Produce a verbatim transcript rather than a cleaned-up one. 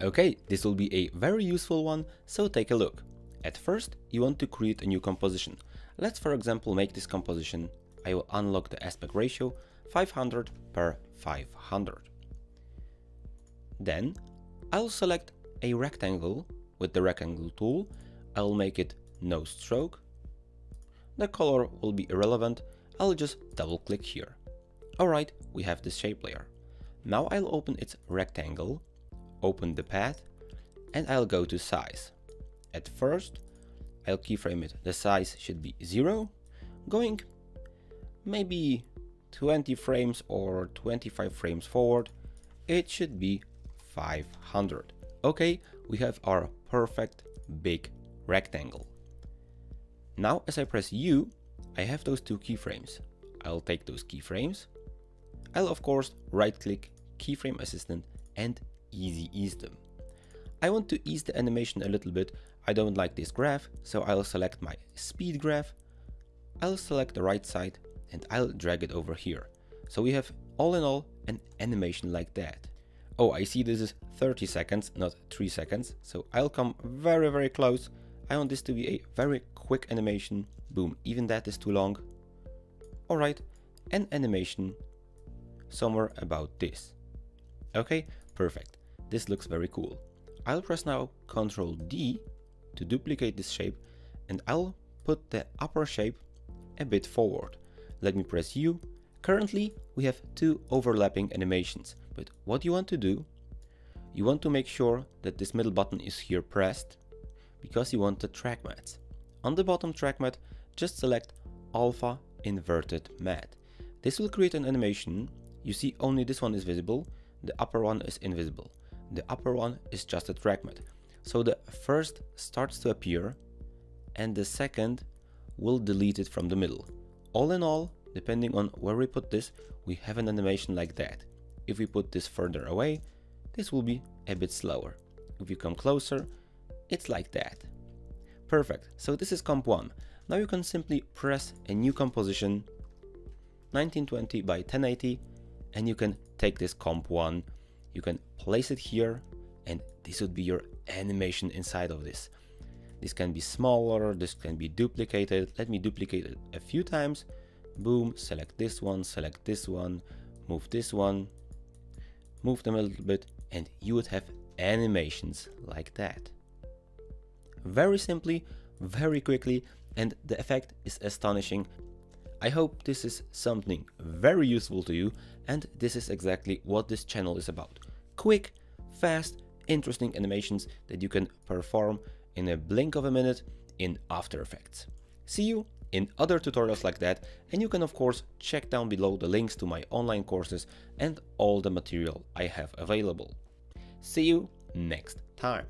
Okay, this will be a very useful one, so take a look. At first, you want to create a new composition. Let's for example make this composition. I will unlock the aspect ratio five hundred per five hundred. Then I'll select a rectangle. With the rectangle tool, I'll make it no stroke. The color will be irrelevant, I'll just double click here. Alright, we have this shape layer. Now I'll open its rectangle, open the path, and I'll go to size. At first, I'll keyframe it, the size should be zero, going maybe twenty frames or twenty-five frames forward, it should be five hundred. Okay, we have our perfect big rectangle. Now as I press U, I have those two keyframes. I'll take those keyframes. I'll of course right click, keyframe assistant, and easy ease them. I want to ease the animation a little bit. I don't like this graph, so I'll select my speed graph. I'll select the right side and I'll drag it over here. So we have all in all an animation like that. Oh, I see this is thirty seconds, not three seconds. So I'll come very, very close. I want this to be a very quick animation. Boom, even that is too long. All right, an animation somewhere about this. Okay, perfect. This looks very cool. I'll press now control D to duplicate this shape and I'll put the upper shape a bit forward. Let me press U. Currently, we have two overlapping animations. But what you want to do, you want to make sure that this middle button is here pressed because you want the track mats. On the bottom track mat, just select alpha inverted mat. This will create an animation. You see only this one is visible, the upper one is invisible. The upper one is just a track mat. So the first starts to appear and the second will delete it from the middle. All in all, depending on where we put this, we have an animation like that. If we put this further away, this will be a bit slower. If you come closer, it's like that. Perfect, so this is comp one. Now you can simply press a new composition, nineteen twenty by ten eighty, and you can take this comp one, you can place it here, and this would be your animation inside of this. This can be smaller, this can be duplicated. Let me duplicate it a few times. Boom, select this one, select this one, move this one. Move them a little bit and you would have animations like that. Very simply, very quickly, and the effect is astonishing. I hope this is something very useful to you, and this is exactly what this channel is about. Quick, fast, interesting animations that you can perform in a blink of a minute in After Effects. See you in other tutorials like that, and you can of course check down below the links to my online courses and all the material I have available. See you next time!